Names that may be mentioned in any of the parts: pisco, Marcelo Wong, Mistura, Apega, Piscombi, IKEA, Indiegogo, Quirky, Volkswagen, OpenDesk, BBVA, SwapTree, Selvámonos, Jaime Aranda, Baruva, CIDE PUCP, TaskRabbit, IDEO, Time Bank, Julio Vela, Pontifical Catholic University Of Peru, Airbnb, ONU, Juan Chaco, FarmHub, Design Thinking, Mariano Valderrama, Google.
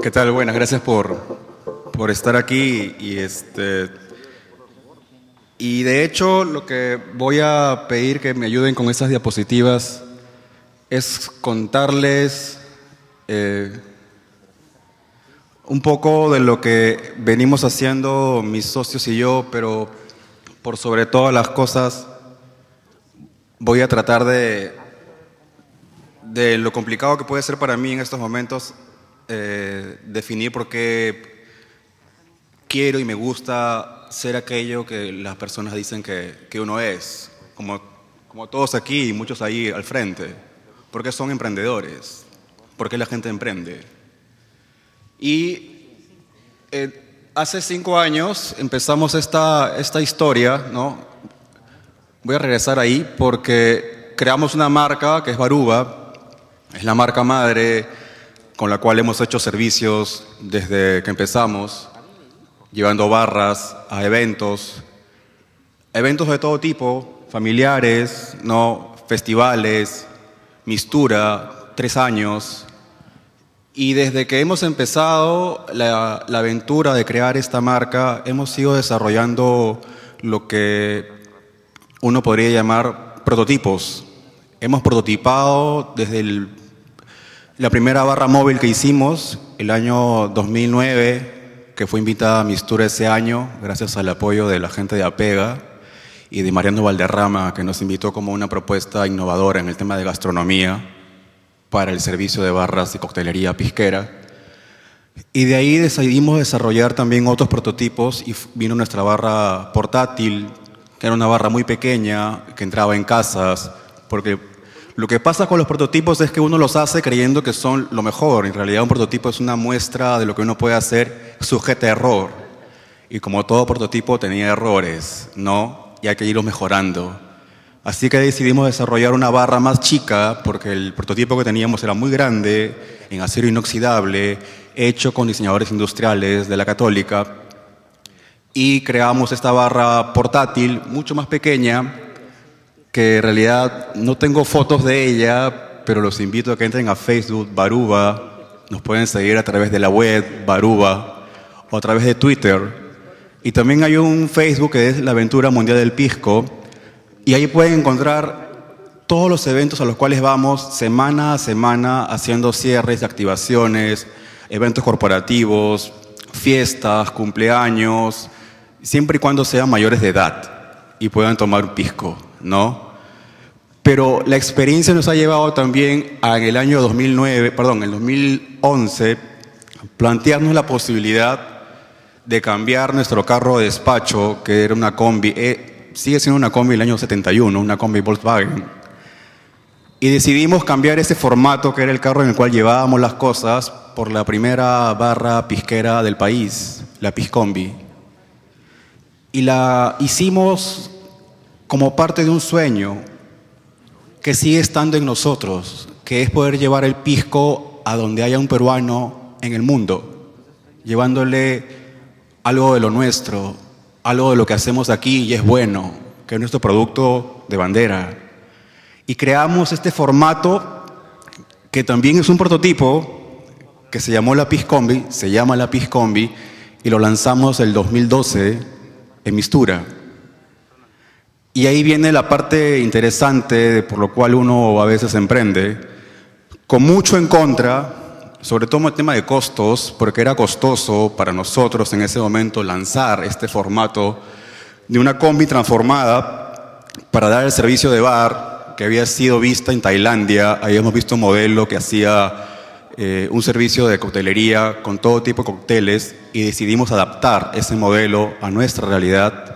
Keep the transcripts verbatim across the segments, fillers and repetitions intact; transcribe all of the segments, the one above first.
¿Qué tal? Buenas, gracias por, por estar aquí y, este, y de hecho lo que voy a pedir que me ayuden con estas diapositivas es contarles eh, un poco de lo que venimos haciendo mis socios y yo, pero por sobre todas las cosas voy a tratar de, de lo complicado que puede ser para mí en estos momentos Eh, definir por qué quiero y me gusta ser aquello que las personas dicen que, que uno es, como, como todos aquí y muchos ahí al frente. ¿Por qué son emprendedores? ¿Por qué la gente emprende? Y eh, hace cinco años empezamos esta, esta historia, ¿no? Voy a regresar ahí porque creamos una marca que es Baruva, es la marca madre con la cual hemos hecho servicios desde que empezamos, llevando barras a eventos, eventos de todo tipo, familiares, ¿no? Festivales, Mistura, tres años. Y desde que hemos empezado la, la aventura de crear esta marca, hemos ido desarrollando lo que uno podría llamar prototipos. Hemos prototipado desde el la primera barra móvil que hicimos, el año dos mil nueve, que fue invitada a Mistura ese año, gracias al apoyo de la gente de Apega y de Mariano Valderrama, que nos invitó como una propuesta innovadora en el tema de gastronomía para el servicio de barras y coctelería pisquera. Y de ahí decidimos desarrollar también otros prototipos y vino nuestra barra portátil, que era una barra muy pequeña, que entraba en casas, porque lo que pasa con los prototipos es que uno los hace creyendo que son lo mejor. En realidad un prototipo es una muestra de lo que uno puede hacer sujeta a error. Y como todo prototipo tenía errores, ¿no? Y hay que irlos mejorando. Así que decidimos desarrollar una barra más chica porque el prototipo que teníamos era muy grande, en acero inoxidable, hecho con diseñadores industriales de la Católica. Y creamos esta barra portátil, mucho más pequeña, que en realidad no tengo fotos de ella, pero los invito a que entren a Facebook, Baruva, nos pueden seguir a través de la web, Baruva, o a través de Twitter. Y también hay un Facebook que es la Aventura Mundial del Pisco, y ahí pueden encontrar todos los eventos a los cuales vamos semana a semana haciendo cierres, activaciones, eventos corporativos, fiestas, cumpleaños, siempre y cuando sean mayores de edad y puedan tomar un pisco, ¿no? Pero la experiencia nos ha llevado también a, en el año dos mil nueve, perdón, en el dos mil once, plantearnos la posibilidad de cambiar nuestro carro de despacho, que era una combi, eh, sigue siendo una combi del año setenta y uno, una combi Volkswagen, y decidimos cambiar ese formato que era el carro en el cual llevábamos las cosas por la primera barra pisquera del país, la Piscombi. Y la hicimos como parte de un sueño que sigue estando en nosotros, que es poder llevar el pisco a donde haya un peruano en el mundo, llevándole algo de lo nuestro, algo de lo que hacemos aquí y es bueno, que es nuestro producto de bandera. Y creamos este formato que también es un prototipo que se llamó la Piscombi, se llama la Piscombi y lo lanzamos el dos mil doce en Mistura. Y ahí viene la parte interesante por lo cual uno a veces emprende, con mucho en contra, sobre todo el tema de costos, porque era costoso para nosotros en ese momento lanzar este formato de una combi transformada para dar el servicio de bar que había sido vista en Tailandia. Ahí hemos visto un modelo que hacía eh, un servicio de coctelería con todo tipo de cócteles y decidimos adaptar ese modelo a nuestra realidad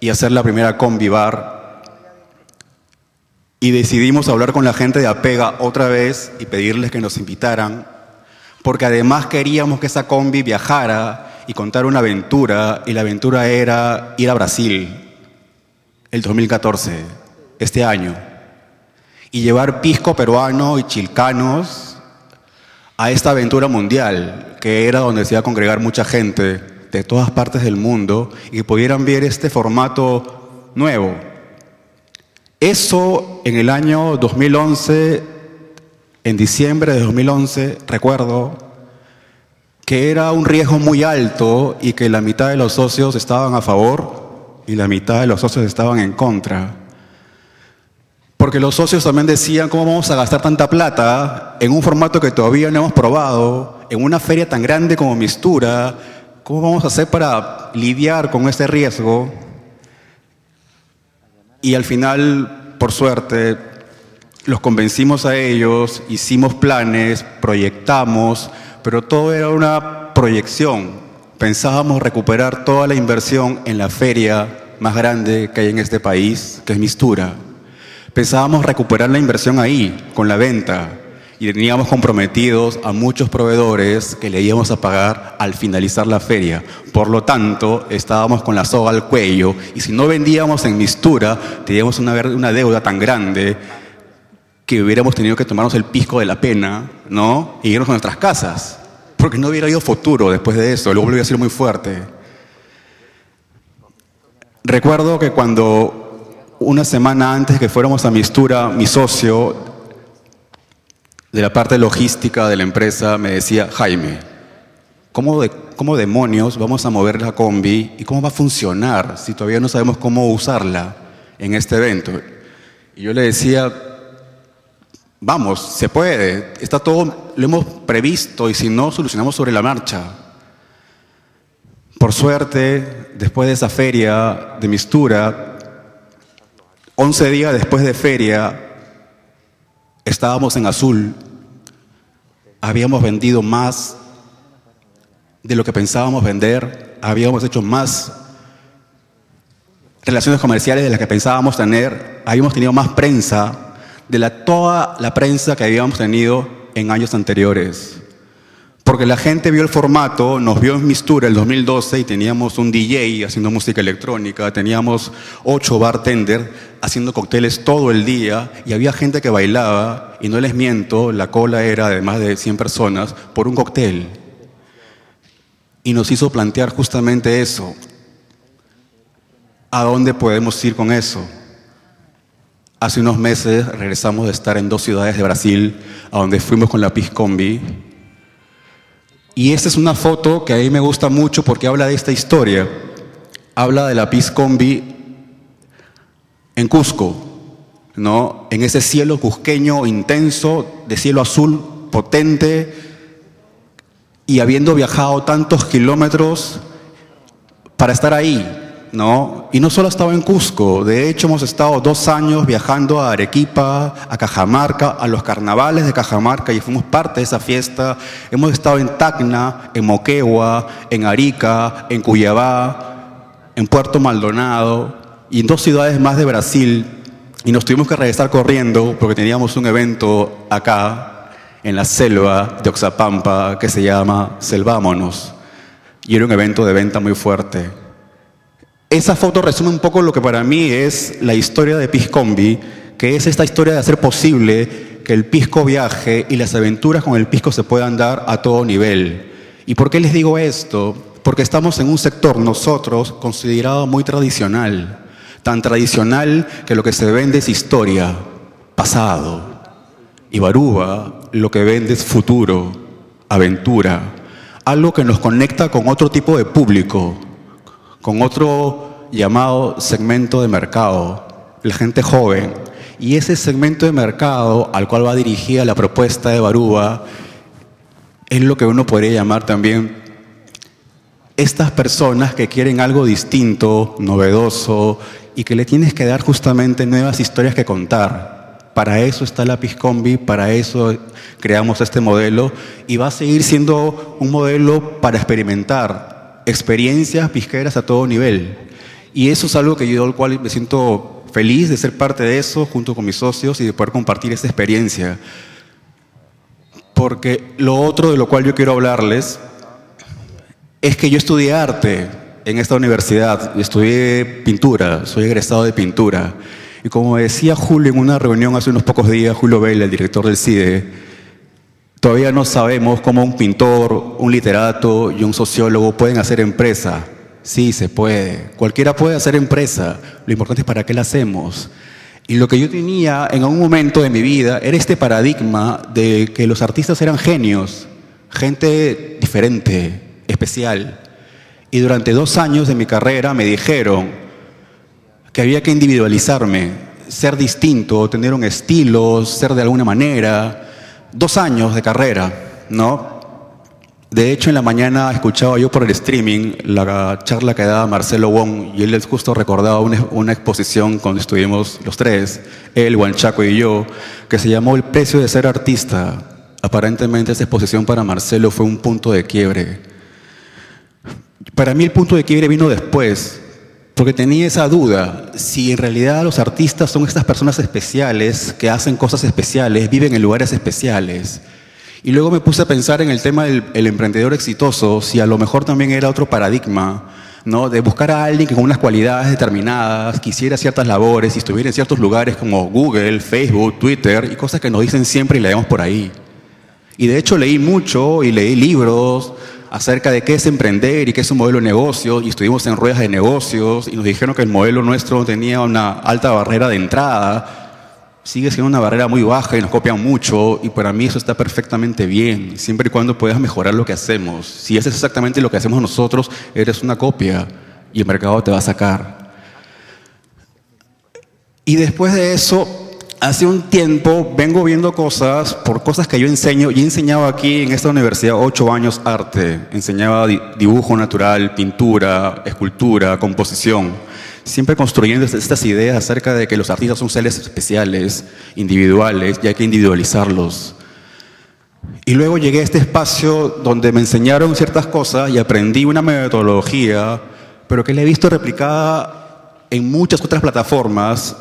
y hacer la primera combi bar. Y decidimos hablar con la gente de Apega otra vez y pedirles que nos invitaran, porque además queríamos que esa combi viajara y contara una aventura, y la aventura era ir a Brasil, el dos mil catorce, este año, y llevar pisco peruano y chilcanos a esta aventura mundial, que era donde se iba a congregar mucha gente de todas partes del mundo y que pudieran ver este formato nuevo. Eso en el año dos mil once, en diciembre de dos mil once, recuerdo que era un riesgo muy alto y que la mitad de los socios estaban a favor y la mitad de los socios estaban en contra. Porque los socios también decían, ¿cómo vamos a gastar tanta plata en un formato que todavía no hemos probado, en una feria tan grande como Mistura? ¿Cómo vamos a hacer para lidiar con este riesgo? Y al final, por suerte, los convencimos a ellos, hicimos planes, proyectamos, pero todo era una proyección. Pensábamos recuperar toda la inversión en la feria más grande que hay en este país, que es Mistura. Pensábamos recuperar la inversión ahí, con la venta, y teníamos comprometidos a muchos proveedores que le íbamos a pagar al finalizar la feria. Por lo tanto, estábamos con la soga al cuello, y si no vendíamos en Mistura, teníamos una, una deuda tan grande que hubiéramos tenido que tomarnos el pisco de la pena, ¿no? Y irnos a nuestras casas, porque no hubiera habido futuro después de eso, el golpe hubiera sido muy fuerte. Recuerdo que cuando... una semana antes que fuéramos a Mistura, mi socio de la parte logística de la empresa me decía, Jaime, ¿cómo, de, cómo demonios vamos a mover la combi y cómo va a funcionar si todavía no sabemos cómo usarla en este evento? Y yo le decía, vamos, se puede, está todo, lo hemos previsto y si no, solucionamos sobre la marcha. Por suerte, después de esa feria de Mistura, once días después de feria, estábamos en azul. Habíamos vendido más de lo que pensábamos vender. Habíamos hecho más relaciones comerciales de las que pensábamos tener. Habíamos tenido más prensa de la, toda la prensa que habíamos tenido en años anteriores. Porque la gente vio el formato, nos vio en Mistura el dos mil doce y teníamos un D J haciendo música electrónica, teníamos ocho bartenders haciendo cócteles todo el día y había gente que bailaba y no les miento, la cola era de más de cien personas por un cóctel. Y nos hizo plantear justamente eso. ¿A dónde podemos ir con eso? Hace unos meses regresamos de estar en dos ciudades de Brasil, a donde fuimos con la Piscombi. Y esta es una foto que a mí me gusta mucho porque habla de esta historia. Habla de la Piscombi en Cusco, ¿no? En ese cielo cusqueño intenso, de cielo azul potente, y habiendo viajado tantos kilómetros para estar ahí, ¿no? Y no solo estaba en Cusco, de hecho hemos estado dos años viajando a Arequipa, a Cajamarca, a los carnavales de Cajamarca y fuimos parte de esa fiesta. Hemos estado en Tacna, en Moquegua, en Arica, en Cuiabá, en Puerto Maldonado y en dos ciudades más de Brasil y nos tuvimos que regresar corriendo porque teníamos un evento acá en la selva de Oxapampa que se llama Selvámonos y era un evento de venta muy fuerte. Esa foto resume un poco lo que para mí es la historia de Piscombi, que es esta historia de hacer posible que el pisco viaje y las aventuras con el pisco se puedan dar a todo nivel. ¿Y por qué les digo esto? Porque estamos en un sector, nosotros, considerado muy tradicional. Tan tradicional que lo que se vende es historia, pasado. Y Baruva, lo que vende es futuro, aventura. Algo que nos conecta con otro tipo de público, con otro llamado segmento de mercado, la gente joven. Y ese segmento de mercado al cual va dirigida la propuesta de Baruva es lo que uno podría llamar también estas personas que quieren algo distinto, novedoso, y que le tienes que dar justamente nuevas historias que contar. Para eso está la Piscombi, para eso creamos este modelo, y va a seguir siendo un modelo para experimentar experiencias pisqueras a todo nivel. Y eso es algo que yo, al cual me siento feliz de ser parte de eso, junto con mis socios, y de poder compartir esa experiencia. Porque lo otro de lo cual yo quiero hablarles es que yo estudié arte en esta universidad. Estudié pintura, soy egresado de pintura. Y como decía Julio en una reunión hace unos pocos días, Julio Vela, el director del C I D E, todavía no sabemos cómo un pintor, un literato y un sociólogo pueden hacer empresa. Sí, se puede. Cualquiera puede hacer empresa. Lo importante es para qué la hacemos. Y lo que yo tenía en algún momento de mi vida era este paradigma de que los artistas eran genios, gente diferente, especial. Y durante dos años de mi carrera me dijeron que había que individualizarme, ser distinto, tener un estilo, ser de alguna manera. Dos años de carrera, ¿no? De hecho, en la mañana escuchaba yo por el streaming la charla que daba Marcelo Wong y él justo recordaba una, una exposición cuando estuvimos los tres, él, Juan Chaco y yo, que se llamó El precio de ser artista. Aparentemente esa exposición para Marcelo fue un punto de quiebre. Para mí el punto de quiebre vino después, porque tenía esa duda, si en realidad los artistas son estas personas especiales que hacen cosas especiales, viven en lugares especiales. Y luego me puse a pensar en el tema del el emprendedor exitoso, si a lo mejor también era otro paradigma, ¿no? De buscar a alguien que con unas cualidades determinadas, que hiciera ciertas labores y estuviera en ciertos lugares como Google, Facebook, Twitter, y cosas que nos dicen siempre y leemos por ahí. Y de hecho leí mucho y leí libros acerca de qué es emprender y qué es un modelo de negocios, y estuvimos en ruedas de negocios y nos dijeron que el modelo nuestro tenía una alta barrera de entrada. Sigue siendo una barrera muy baja y nos copian mucho, y para mí eso está perfectamente bien, siempre y cuando puedas mejorar lo que hacemos. Si es exactamente lo que hacemos nosotros, eres una copia y el mercado te va a sacar. Y después de eso, hace un tiempo vengo viendo cosas, por cosas que yo enseño, y he enseñado aquí en esta universidad ocho años arte, enseñaba dibujo natural, pintura, escultura, composición. Siempre construyendo estas ideas acerca de que los artistas son seres especiales, individuales, y hay que individualizarlos. Y luego llegué a este espacio donde me enseñaron ciertas cosas y aprendí una metodología, pero que la he visto replicada en muchas otras plataformas,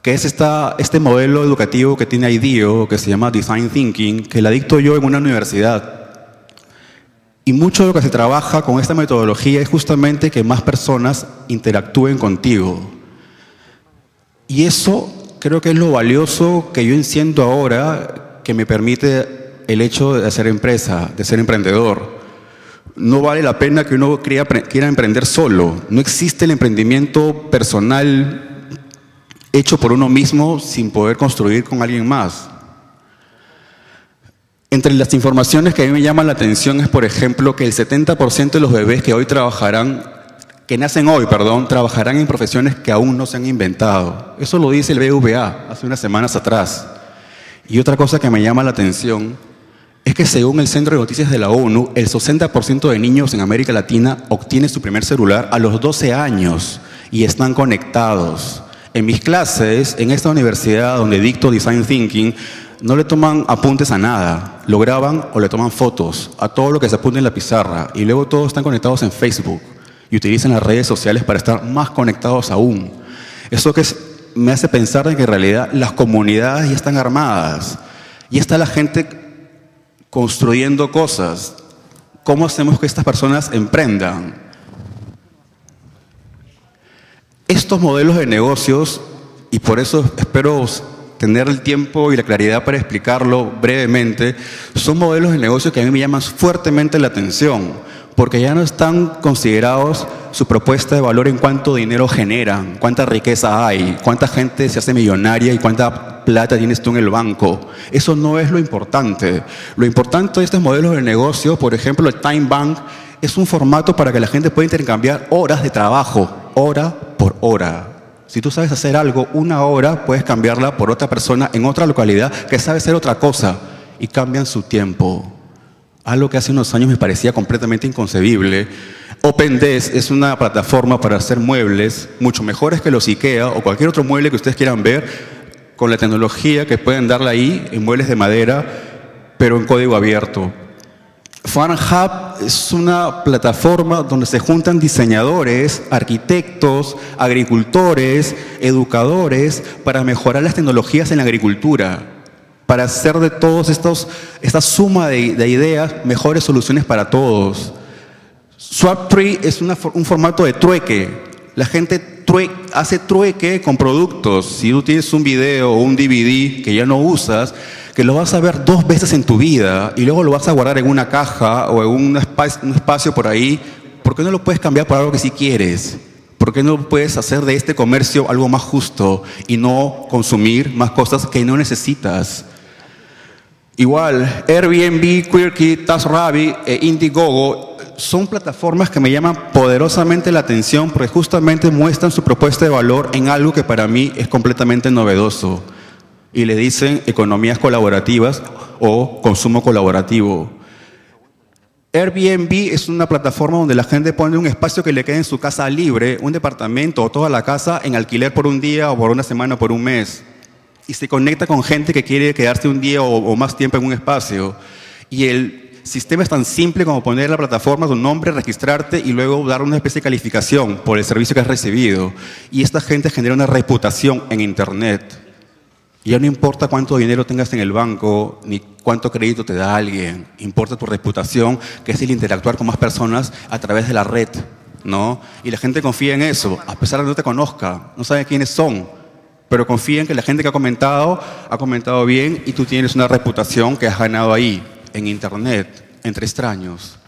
que es esta, este modelo educativo que tiene IDEO, que se llama Design Thinking, que la dicto yo en una universidad. Y mucho de lo que se trabaja con esta metodología es justamente que más personas interactúen contigo. Y eso creo que es lo valioso que yo siento ahora que me permite el hecho de hacer empresa, de ser emprendedor. No vale la pena que uno quiera emprender solo. No existe el emprendimiento personal hecho por uno mismo sin poder construir con alguien más. Entre las informaciones que a mí me llaman la atención es, por ejemplo, que el setenta por ciento de los bebés que hoy trabajarán, que nacen hoy, perdón, trabajarán en profesiones que aún no se han inventado. Eso lo dice el B B V A hace unas semanas atrás. Y otra cosa que me llama la atención es que según el Centro de Noticias de la ONU, el sesenta por ciento de niños en América Latina obtiene su primer celular a los doce años y están conectados. En mis clases, en esta universidad donde dicto Design Thinking, no le toman apuntes a nada, lo graban o le toman fotos a todo lo que se apunta en la pizarra y luego todos están conectados en Facebook y utilizan las redes sociales para estar más conectados aún. Eso que es, me hace pensar en que en realidad las comunidades ya están armadas y está la gente construyendo cosas. ¿Cómo hacemos que estas personas emprendan? Estos modelos de negocios, y por eso espero tener el tiempo y la claridad para explicarlo brevemente, son modelos de negocio que a mí me llaman fuertemente la atención, porque ya no están considerados su propuesta de valor en cuánto dinero generan, cuánta riqueza hay, cuánta gente se hace millonaria y cuánta plata tienes tú en el banco. Eso no es lo importante. Lo importante de estos modelos de negocio, por ejemplo, el Time Bank, es un formato para que la gente pueda intercambiar horas de trabajo, hora por hora. Si tú sabes hacer algo una hora, puedes cambiarla por otra persona en otra localidad que sabe hacer otra cosa y cambian su tiempo. Algo que hace unos años me parecía completamente inconcebible. OpenDesk es una plataforma para hacer muebles mucho mejores que los IKEA o cualquier otro mueble que ustedes quieran ver, con la tecnología que pueden darle ahí en muebles de madera, pero en código abierto. FarmHub es una plataforma donde se juntan diseñadores, arquitectos, agricultores, educadores para mejorar las tecnologías en la agricultura, para hacer de todos estos, esta suma de, de ideas, mejores soluciones para todos. SwapTree es una, un formato de trueque. La gente true, hace trueque con productos. Si tú tienes un video o un D V D que ya no usas, que lo vas a ver dos veces en tu vida y luego lo vas a guardar en una caja o en un espacio, un espacio por ahí, ¿por qué no lo puedes cambiar por algo que sí quieres? ¿Por qué no puedes hacer de este comercio algo más justo y no consumir más cosas que no necesitas? Igual, Airbnb, Quirky, TaskRabbit e Indiegogo son plataformas que me llaman poderosamente la atención porque justamente muestran su propuesta de valor en algo que para mí es completamente novedoso. Y le dicen economías colaborativas o consumo colaborativo. Airbnb es una plataforma donde la gente pone un espacio que le quede en su casa libre, un departamento o toda la casa en alquiler por un día o por una semana o por un mes. Y se conecta con gente que quiere quedarse un día o, o más tiempo en un espacio. Y el sistema es tan simple como poner la plataforma, tu nombre, registrarte y luego dar una especie de calificación por el servicio que has recibido. Y esta gente genera una reputación en Internet. Ya no importa cuánto dinero tengas en el banco, ni cuánto crédito te da alguien. Importa tu reputación, que es el interactuar con más personas a través de la red, ¿no? Y la gente confía en eso, a pesar de que no te conozca, no sabe quiénes son. Pero confía en que la gente que ha comentado, ha comentado bien y tú tienes una reputación que has ganado ahí, en Internet, entre extraños.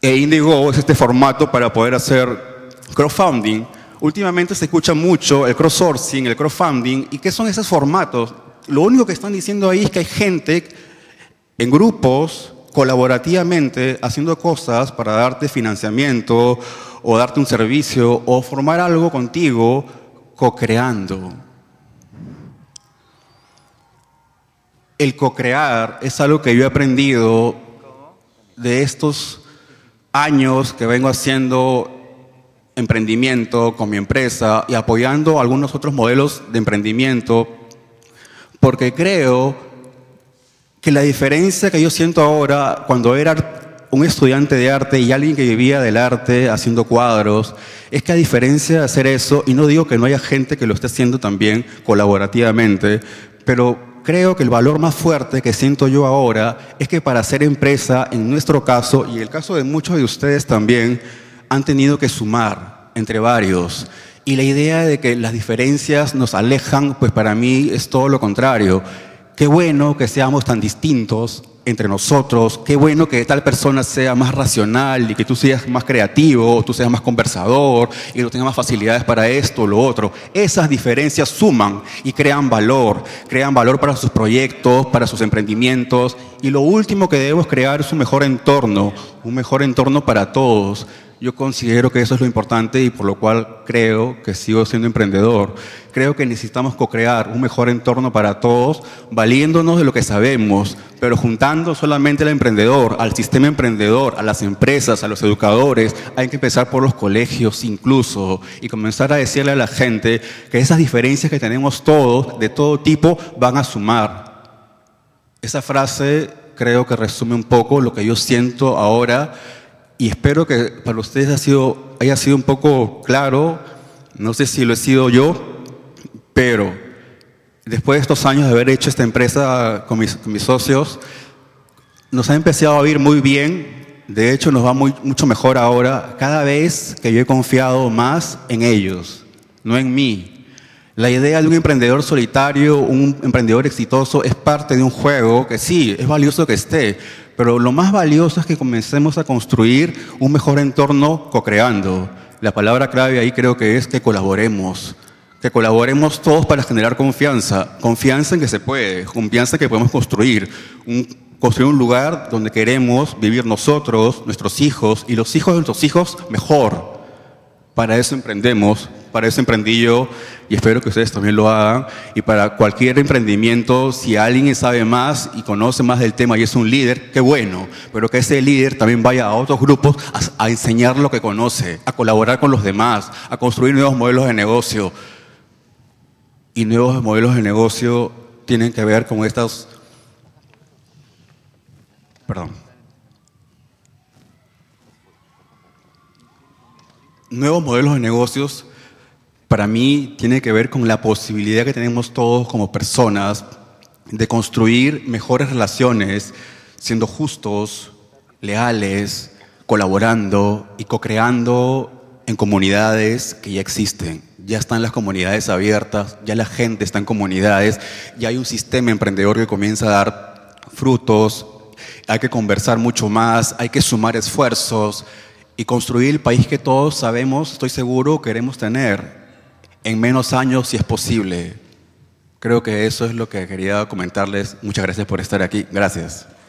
E Indiegogo es este formato para poder hacer crowdfunding. Últimamente se escucha mucho el crowdsourcing, el crowdfunding. ¿Y qué son esos formatos? Lo único que están diciendo ahí es que hay gente en grupos, colaborativamente, haciendo cosas para darte financiamiento o darte un servicio o formar algo contigo, co-creando. El co-crear es algo que yo he aprendido de estos años que vengo haciendo emprendimiento con mi empresa y apoyando algunos otros modelos de emprendimiento, porque creo que la diferencia que yo siento ahora cuando era un estudiante de arte y alguien que vivía del arte haciendo cuadros, es que a diferencia de hacer eso, y no digo que no haya gente que lo esté haciendo también colaborativamente, pero creo que el valor más fuerte que siento yo ahora es que para hacer empresa, en nuestro caso, y el caso de muchos de ustedes también, han tenido que sumar entre varios. Y la idea de que las diferencias nos alejan, pues para mí es todo lo contrario. Qué bueno que seamos tan distintos entre nosotros, qué bueno que tal persona sea más racional y que tú seas más creativo, tú seas más conversador y no tengas más facilidades para esto o lo otro. Esas diferencias suman y crean valor, crean valor para sus proyectos, para sus emprendimientos, y lo último que debemos crear es un mejor entorno, un mejor entorno para todos. Yo considero que eso es lo importante y por lo cual creo que sigo siendo emprendedor. Creo que necesitamos co-crear un mejor entorno para todos, valiéndonos de lo que sabemos, pero juntando solamente al emprendedor, al sistema emprendedor, a las empresas, a los educadores. Hay que empezar por los colegios incluso y comenzar a decirle a la gente que esas diferencias que tenemos todos, de todo tipo, van a sumar. Esa frase creo que resume un poco lo que yo siento ahora. Y espero que para ustedes ha sido, haya sido un poco claro, no sé si lo he sido yo, pero después de estos años de haber hecho esta empresa con mis, con mis socios, nos ha empezado a ir muy bien, de hecho nos va muy, mucho mejor ahora, cada vez que yo he confiado más en ellos, no en mí. La idea de un emprendedor solitario, un emprendedor exitoso, es parte de un juego que sí, es valioso que esté, pero lo más valioso es que comencemos a construir un mejor entorno co-creando. La palabra clave ahí creo que es que colaboremos. Que colaboremos todos para generar confianza. Confianza en que se puede, confianza que podemos construir. Un, construir un lugar donde queremos vivir nosotros, nuestros hijos, y los hijos de nuestros hijos mejor. Para eso emprendemos, para eso emprendí yo, y espero que ustedes también lo hagan. Y para cualquier emprendimiento, si alguien sabe más y conoce más del tema y es un líder, qué bueno. Pero que ese líder también vaya a otros grupos a, a enseñar lo que conoce, a colaborar con los demás, a construir nuevos modelos de negocio. Y nuevos modelos de negocio tienen que ver con estas... Perdón. Nuevos modelos de negocios, para mí, tienen que ver con la posibilidad que tenemos todos como personas de construir mejores relaciones, siendo justos, leales, colaborando y co-creando en comunidades que ya existen. Ya están las comunidades abiertas, ya la gente está en comunidades, ya hay un sistema emprendedor que comienza a dar frutos, hay que conversar mucho más, hay que sumar esfuerzos, y construir el país que todos sabemos, estoy seguro, queremos tener en menos años si es posible. Creo que eso es lo que quería comentarles. Muchas gracias por estar aquí. Gracias.